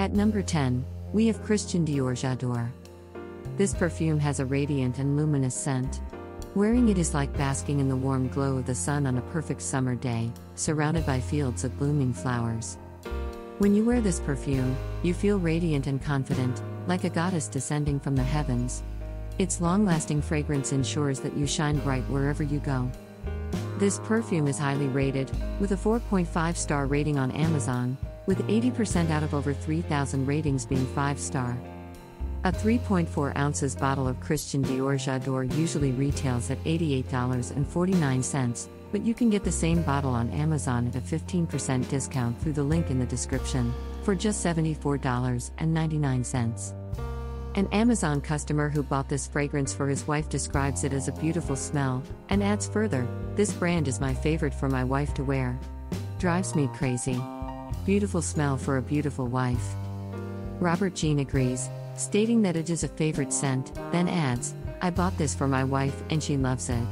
At number 10, we have Christian Dior J'adore. This perfume has a radiant and luminous scent. Wearing it is like basking in the warm glow of the sun on a perfect summer day, surrounded by fields of blooming flowers. When you wear this perfume, you feel radiant and confident, like a goddess descending from the heavens. Its long-lasting fragrance ensures that you shine bright wherever you go. This perfume is highly rated, with a 4.5-star rating on Amazon, with 80% out of over 3,000 ratings being 5-star. A 3.4 ounces bottle of Christian Dior J'adore usually retails at $88.49, but you can get the same bottle on Amazon at a 15% discount through the link in the description, for just $74.99. An Amazon customer who bought this fragrance for his wife describes it as a beautiful smell, and adds further, "This brand is my favorite for my wife to wear. Drives me crazy. Beautiful smell for a beautiful wife." Robert Jean agrees, stating that it is a favorite scent, then adds, "I bought this for my wife and she loves it."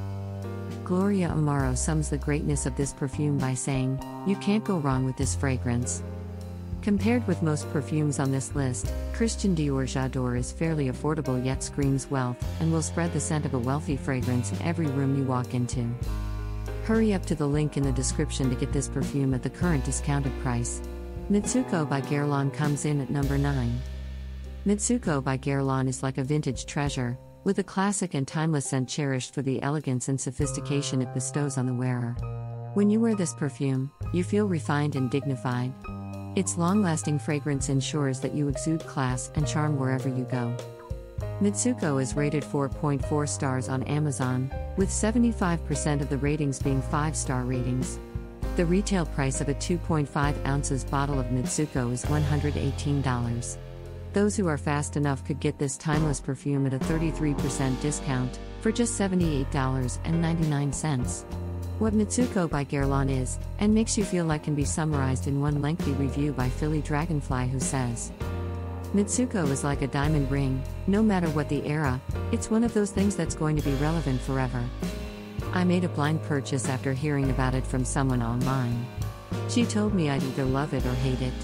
Gloria Amaro sums the greatness of this perfume by saying, "You can't go wrong with this fragrance." Compared with most perfumes on this list, Christian Dior J'adore is fairly affordable yet screams wealth, and will spread the scent of a wealthy fragrance in every room you walk into. Hurry up to the link in the description to get this perfume at the current discounted price. Mitsouko by Guerlain comes in at number 9. Mitsouko by Guerlain is like a vintage treasure, with a classic and timeless scent cherished for the elegance and sophistication it bestows on the wearer. When you wear this perfume, you feel refined and dignified. Its long-lasting fragrance ensures that you exude class and charm wherever you go. Mitsouko is rated 4.4 stars on Amazon, with 75% of the ratings being 5-star ratings. The retail price of a 2.5 ounces bottle of Mitsouko is $118. Those who are fast enough could get this timeless perfume at a 33% discount, for just $78.99. What Mitsouko by Guerlain is, and makes you feel like, can be summarized in one lengthy review by Philly Dragonfly, who says, "Mitsouko is like a diamond ring, no matter what the era, it's one of those things that's going to be relevant forever. I made a blind purchase after hearing about it from someone online. She told me I'd either love it or hate it.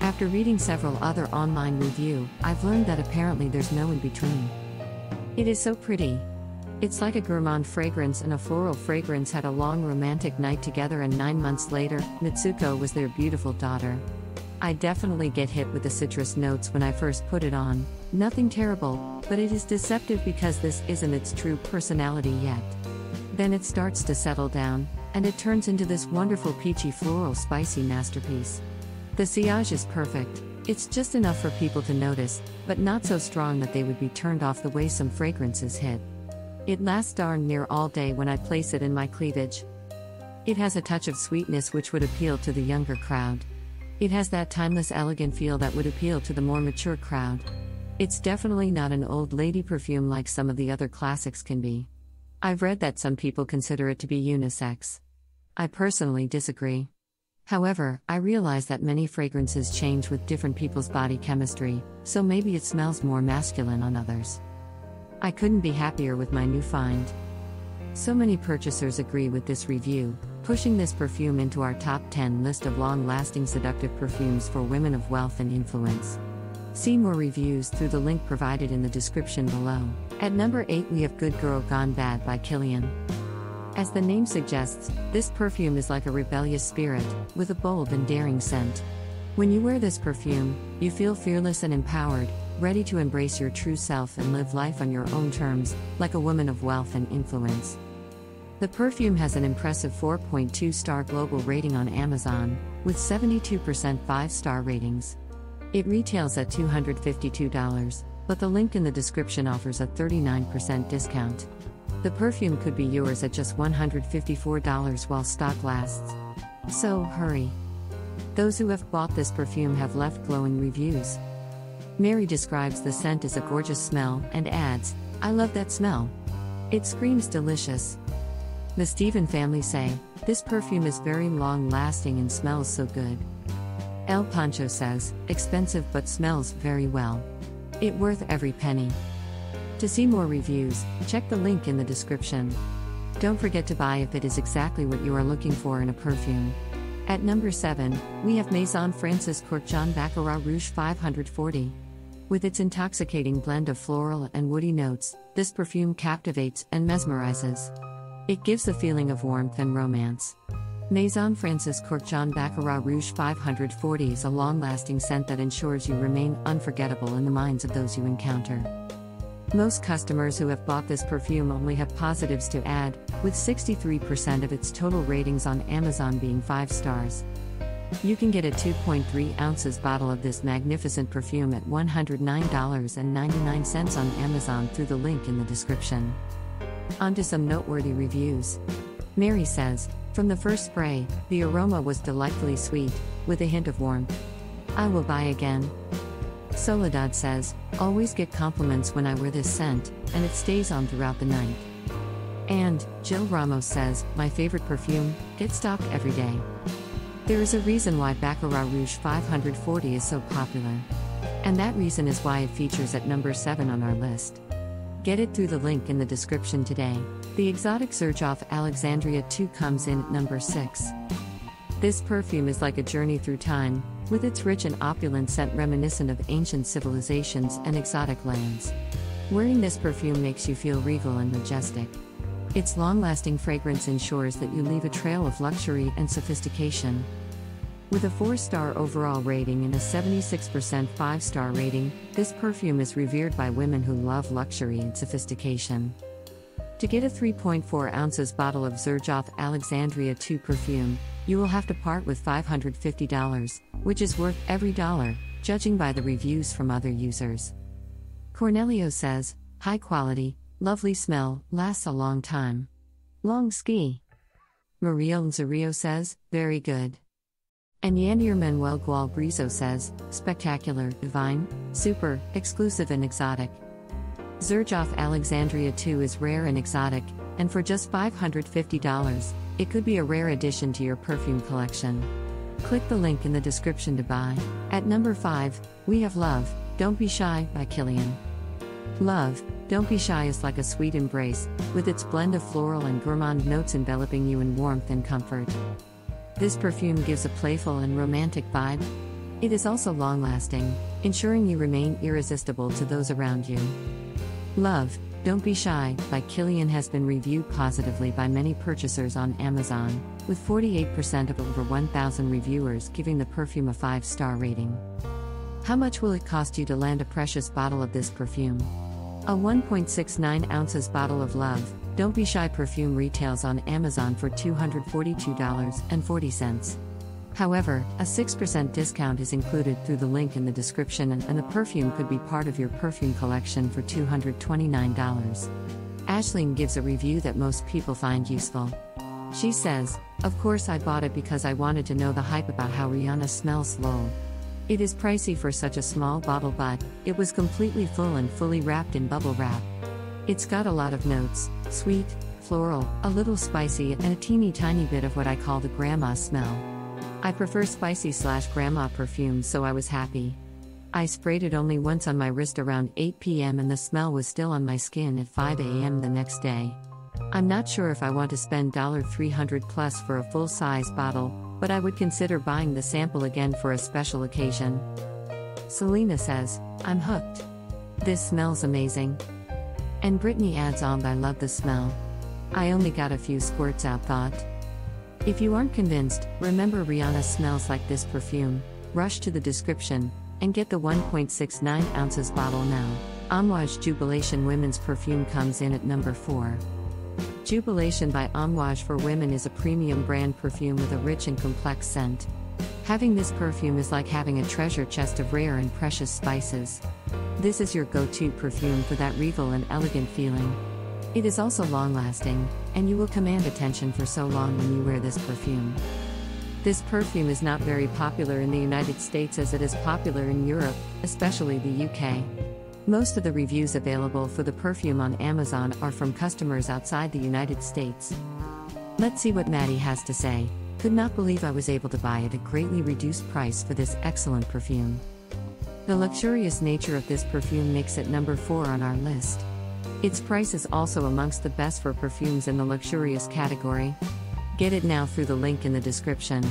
After reading several other online reviews, I've learned that apparently there's no in between. It is so pretty. It's like a gourmand fragrance and a floral fragrance had a long romantic night together, and 9 months later, Mitsouko was their beautiful daughter. I definitely get hit with the citrus notes when I first put it on, nothing terrible, but it is deceptive because this isn't its true personality yet. Then it starts to settle down, and it turns into this wonderful peachy floral spicy masterpiece. The sillage is perfect, it's just enough for people to notice, but not so strong that they would be turned off the way some fragrances hit. It lasts darn near all day when I place it in my cleavage. It has a touch of sweetness which would appeal to the younger crowd. It has that timeless elegant feel that would appeal to the more mature crowd. It's definitely not an old lady perfume like some of the other classics can be. I've read that some people consider it to be unisex. I personally disagree. However, I realize that many fragrances change with different people's body chemistry, so maybe it smells more masculine on others. I couldn't be happier with my new find." So many purchasers agree with this review, pushing this perfume into our top 10 list of long-lasting seductive perfumes for women of wealth and influence. See more reviews through the link provided in the description below. At number 8 we have Good Girl Gone Bad by Kilian. As the name suggests, this perfume is like a rebellious spirit, with a bold and daring scent. When you wear this perfume, you feel fearless and empowered, ready to embrace your true self and live life on your own terms, like a woman of wealth and influence. The perfume has an impressive 4.2-star global rating on Amazon, with 72% 5-star ratings. It retails at $252, but the link in the description offers a 39% discount. The perfume could be yours at just $154 while stock lasts. So hurry. Those who have bought this perfume have left glowing reviews. Mary describes the scent as a gorgeous smell and adds, "I love that smell. It screams delicious." The Stephen family say, "This perfume is very long-lasting and smells so good." El Pancho says, "Expensive but smells very well. It worth every penny." To see more reviews, check the link in the description. Don't forget to buy if it is exactly what you are looking for in a perfume. At number 7, we have Maison Francis Kurkdjian Baccarat Rouge 540. With its intoxicating blend of floral and woody notes, this perfume captivates and mesmerizes. It gives a feeling of warmth and romance. Maison Francis Kurkdjian Baccarat Rouge 540 is a long-lasting scent that ensures you remain unforgettable in the minds of those you encounter. Most customers who have bought this perfume only have positives to add, with 63% of its total ratings on Amazon being 5 stars. You can get a 2.3 ounces bottle of this magnificent perfume at $109.99 on Amazon through the link in the description. On to some noteworthy reviews. Mary says, "From the first spray, the aroma was delightfully sweet, with a hint of warmth. I will buy again." Soledad says, "Always get compliments when I wear this scent, and it stays on throughout the night." And Jill Ramos says, "My favorite perfume, get stocked every day." There is a reason why Baccarat Rouge 540 is so popular. And that reason is why it features at number 7 on our list. Get it through the link in the description today. The exotic Xerjoff Alexandria II comes in at number 6. This perfume is like a journey through time, with its rich and opulent scent reminiscent of ancient civilizations and exotic lands. Wearing this perfume makes you feel regal and majestic. Its long-lasting fragrance ensures that you leave a trail of luxury and sophistication. With a 4-star overall rating and a 76% 5-star rating, this perfume is revered by women who love luxury and sophistication. To get a 3.4 ounces bottle of Xerjoff Alexandria II perfume, you will have to part with $550, which is worth every dollar, judging by the reviews from other users. Cornelio says, "High quality, lovely smell, lasts a long time. Long ski." Maria Lanzario says, "Very good." And Yanir Manuel Gualbrizo says, "Spectacular, divine, super, exclusive and exotic." Xerjoff Alexandria II is rare and exotic, and for just $550, it could be a rare addition to your perfume collection. Click the link in the description to buy. At number 5, we have Love, Don't Be Shy by Kilian. Love, Don't Be Shy is like a sweet embrace, with its blend of floral and gourmand notes enveloping you in warmth and comfort. This perfume gives a playful and romantic vibe. It is also long-lasting, ensuring you remain irresistible to those around you. Love, Don't Be Shy by Kilian has been reviewed positively by many purchasers on Amazon, with 48% of over 1,000 reviewers giving the perfume a 5-star rating. How much will it cost you to land a precious bottle of this perfume? A 1.69 ounces bottle of Love, Don't Be Shy perfume retails on Amazon for $242.40. However, a 6% discount is included through the link in the description, and the perfume could be part of your perfume collection for $229. Ashling gives a review that most people find useful. She says, "Of course I bought it because I wanted to know the hype about how Rihanna smells low. It is pricey for such a small bottle, but it was completely full and fully wrapped in bubble wrap. It's got a lot of notes, sweet, floral, a little spicy and a teeny tiny bit of what I call the grandma smell. I prefer spicy/grandma perfume, so I was happy. I sprayed it only once on my wrist around 8 p.m. and the smell was still on my skin at 5 a.m. the next day. I'm not sure if I want to spend $300 plus for a full-size bottle, but I would consider buying the sample again for a special occasion." Selena says, "I'm hooked. This smells amazing." And Brittany adds on, "I love the smell. I only got a few squirts out thought." If you aren't convinced, remember Rihanna smells like this perfume. Rush to the description and get the 1.69 ounces bottle now. Amouage Jubilation Women's Perfume comes in at number 4. Jubilation by Amouage for Women is a premium brand perfume with a rich and complex scent. Having this perfume is like having a treasure chest of rare and precious spices. This is your go-to perfume for that regal and elegant feeling. It is also long-lasting, and you will command attention for so long when you wear this perfume. This perfume is not very popular in the United States as it is popular in Europe, especially the UK. Most of the reviews available for the perfume on Amazon are from customers outside the United States. Let's see what Maddie has to say. "Could not believe I was able to buy at a greatly reduced price for this excellent perfume. The luxurious nature of this perfume makes it number 4 on our list. Its price is also amongst the best for perfumes in the luxurious category." Get it now through the link in the description.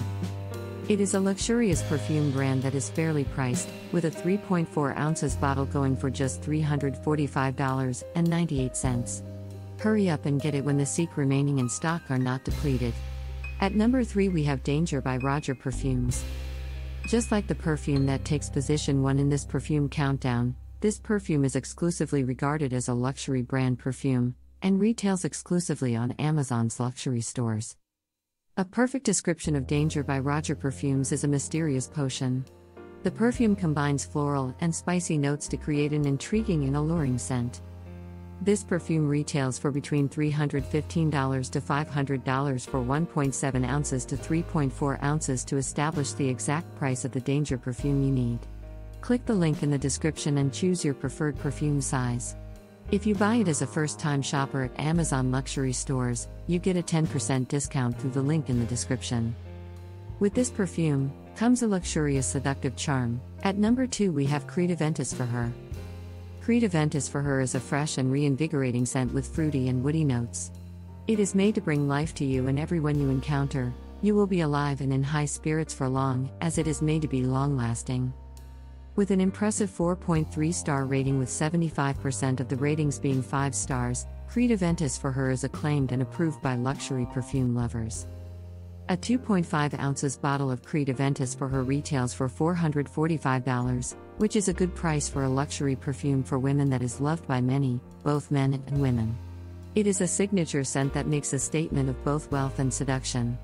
It is a luxurious perfume brand that is fairly priced, with a 3.4 ounces bottle going for just $345.98. Hurry up and get it when the seek remaining in stock are not depleted. At number 3 we have Danger by Roja Parfums. Just like the perfume that takes position 1 in this perfume countdown, this perfume is exclusively regarded as a luxury brand perfume, and retails exclusively on Amazon's luxury stores. A perfect description of Danger by Roja Parfums is a mysterious potion. The perfume combines floral and spicy notes to create an intriguing and alluring scent. This perfume retails for between $315 to $500 for 1.7 ounces to 3.4 ounces to establish the exact price of the Danger perfume you need. Click the link in the description and choose your preferred perfume size. If you buy it as a first-time shopper at Amazon luxury stores, you get a 10% discount through the link in the description. With this perfume, comes a luxurious seductive charm. At number 2 we have Creed Aventus For Her. Creed Aventus For Her is a fresh and reinvigorating scent with fruity and woody notes. It is made to bring life to you and everyone you encounter. You will be alive and in high spirits for long, as it is made to be long-lasting. With an impressive 4.3-star rating with 75% of the ratings being 5 stars, Creed Aventus For Her is acclaimed and approved by luxury perfume lovers. A 2.5 ounces bottle of Creed Aventus For Her retails for $445, which is a good price for a luxury perfume for women that is loved by many, both men and women. It is a signature scent that makes a statement of both wealth and seduction.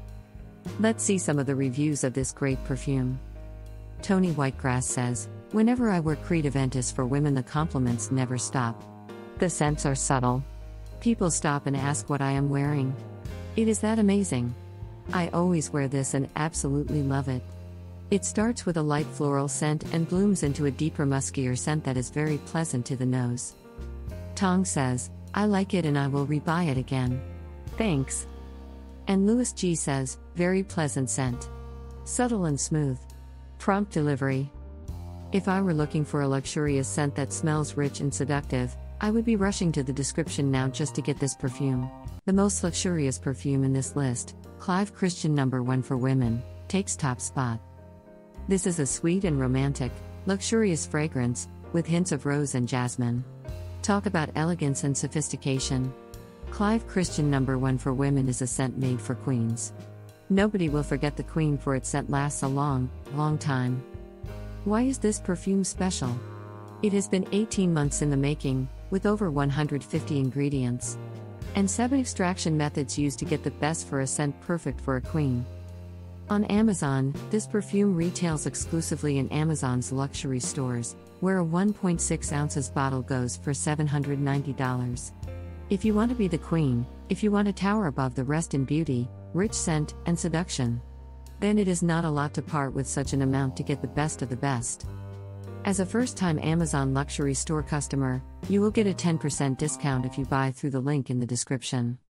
Let's see some of the reviews of this great perfume. Tony Whitegrass says, "Whenever I wear Creed Aventus for women, the compliments never stop. The scents are subtle. People stop and ask what I am wearing. It is that amazing. I always wear this and absolutely love it. It starts with a light floral scent and blooms into a deeper, muskier scent that is very pleasant to the nose." Tong says, "I like it and I will rebuy it again. Thanks." And Louis G says, "Very pleasant scent. Subtle and smooth. Prompt delivery. If I were looking for a luxurious scent that smells rich and seductive, I would be rushing to the description now just to get this perfume." The most luxurious perfume in this list, Clive Christian No. 1 for Women, takes top spot. This is a sweet and romantic, luxurious fragrance, with hints of rose and jasmine. Talk about elegance and sophistication. Clive Christian No. 1 for Women is a scent made for queens. Nobody will forget the queen for its scent lasts a long, long time. Why is this perfume special? It has been 18 months in the making, with over 150 ingredients and 7 extraction methods used to get the best for a scent perfect for a queen. On Amazon, this perfume retails exclusively in Amazon's luxury stores, where a 1.6 ounces bottle goes for $790. If you want to be the queen, if you want to tower above the rest in beauty, rich scent, and seduction, then it is not a lot to part with such an amount to get the best of the best. As a first-time Amazon luxury store customer, you will get a 10% discount if you buy through the link in the description.